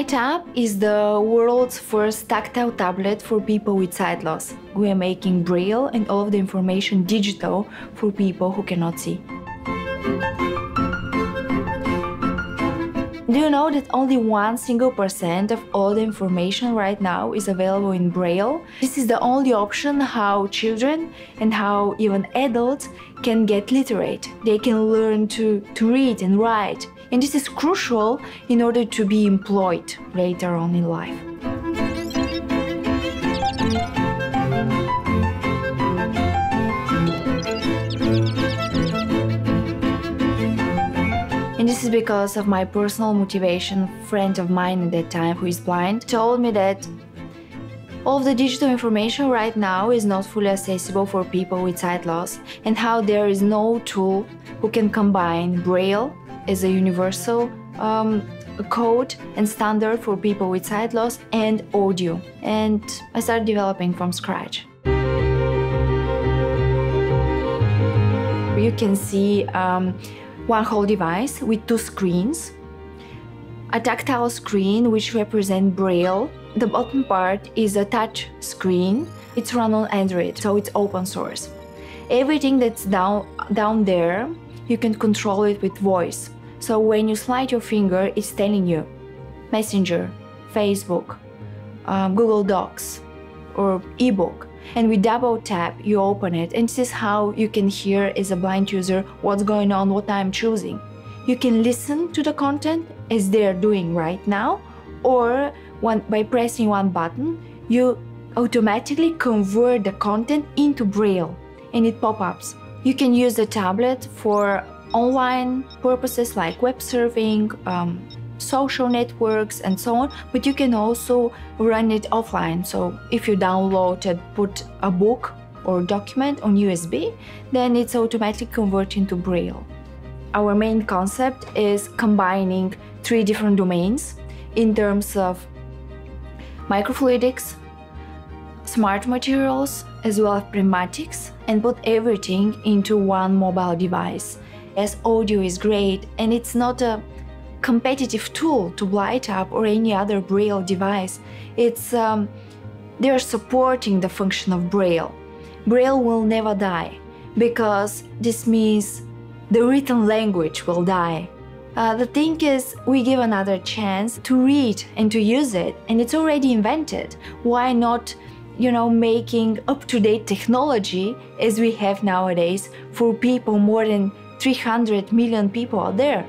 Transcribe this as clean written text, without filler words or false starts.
Blitab is the world's first tactile tablet for people with sight loss. We are making braille and all of the information digital for people who cannot see. Do you know that only 1% of all the information right now is available in braille? This is the only option how children and how even adults can get literate. They can learn to read and write. And this is crucial in order to be employed later on in life. And this is because of my personal motivation. A friend of mine at that time who is blind told me that all of the digital information right now is not fully accessible for people with sight loss, and how there is no tool who can combine braille as a universal code and standard for people with sight loss and audio. And I started developing from scratch. You can see one whole device with two screens, a tactile screen which represents braille. The bottom part is a touch screen. It's run on Android, so it's open source. Everything that's down there, you can control it with voice. So when you slide your finger, it's telling you Messenger, Facebook, Google Docs, or ebook. And with double tap, you open it, and this is how you can hear as a blind user what's going on, what I'm choosing. You can listen to the content as they're doing right now, or by pressing one button, you automatically convert the content into braille, and it pop-ups. You can use the tablet for online purposes like web surfing, social networks and so on, but you can also run it offline. So if you download and put a book or document on USB, then it's automatically converted into braille. Our main concept is combining three different domains in terms of microfluidics, smart materials, as well as primatics, and put everything into one mobile device. As audio is great, and it's not a competitive tool to Blitab or any other braille device. It's they're supporting the function of braille. Braille will never die, because this means the written language will die. The thing is, we give another chance to read and to use it, and it's already invented. Why not, you know, making up-to-date technology as we have nowadays for people, more than 300 million people out there?